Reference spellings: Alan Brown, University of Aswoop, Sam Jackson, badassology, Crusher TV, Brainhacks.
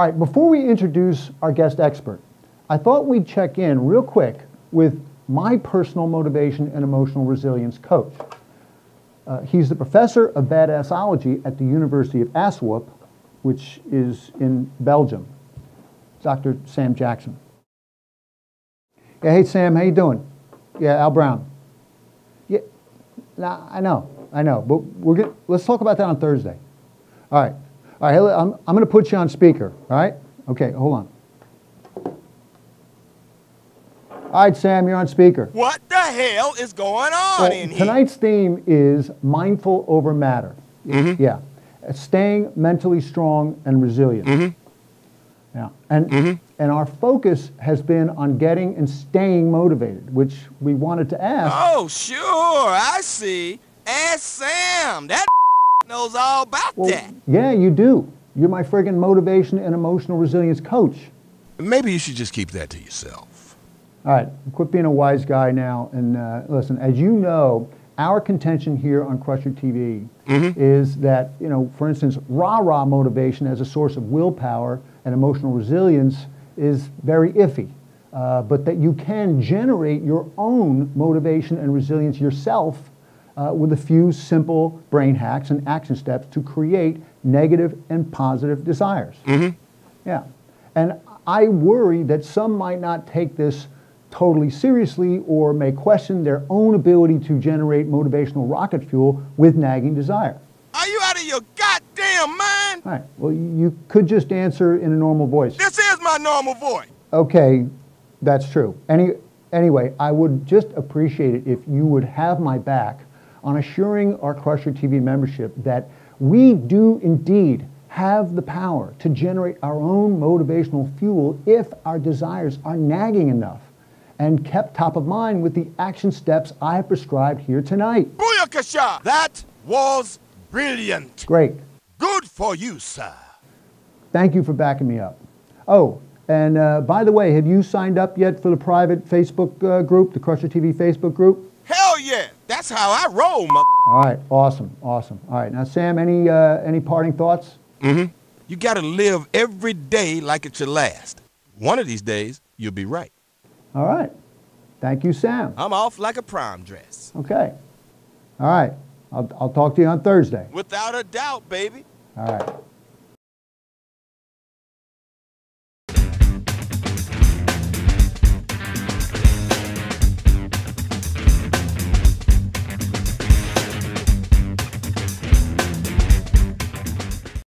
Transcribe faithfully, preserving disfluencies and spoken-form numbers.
All right, before we introduce our guest expert, I thought we'd check in real quick with my personal motivation and emotional resilience coach. Uh, he's the professor of badassology at the University of Aswoop, which is in Belgium, Doctor Sam Jackson. Yeah, hey, Sam, how you doing? Yeah, Al Brown. Yeah, nah, I know, I know, but we're get, let's talk about that on Thursday. All right, all right, I'm, I'm going to put you on speaker, all right? Okay, hold on. All right, Sam, you're on speaker. What the hell is going on well, in here? Tonight's theme is mindful over matter. Mm-hmm. Yeah, staying mentally strong and resilient. Mm-hmm. Yeah, and mm-hmm. and our focus has been on getting and staying motivated, which we wanted to ask. Oh, sure, I see. Ask Sam. That knows all about well, that. Yeah, you do. You're my friggin' motivation and emotional resilience coach. Maybe you should just keep that to yourself. All right, quit being a wise guy now and uh, listen, as you know, our contention here on Crusher T V mm-hmm. is that, you know, for instance, rah-rah motivation as a source of willpower and emotional resilience is very iffy, uh, but that you can generate your own motivation and resilience yourself uh, with a few simple brain hacks and action steps to create negative and positive desires. Mm-hmm. Yeah, and I worry that some might not take this totally seriously or may question their own ability to generate motivational rocket fuel with nagging desire. Are you out of your goddamn mind? All right, well, you could just answer in a normal voice. This is my normal voice. Okay, that's true. Any, anyway, I would just appreciate it if you would have my back on assuring our Crusher T V membership that we do indeed have the power to generate our own motivational fuel if our desires are nagging enough and kept top of mind with the action steps I have prescribed here tonight. Booyakasha! That was brilliant. Great. Good for you, sir. Thank you for backing me up. Oh, and uh, by the way, have you signed up yet for the private Facebook uh, group, the Crusher T V Facebook group? Hell yeah! That's how I roll, mother. All right, awesome, awesome. All right, now Sam, any uh, any parting thoughts? Mm-hmm. You gotta live every day like it's your last. One of these days, you'll be right. All right. Thank you, Sam. I'm off like a prom dress. Okay. All right. I'll, I'll talk to you on Thursday. Without a doubt, baby. All right.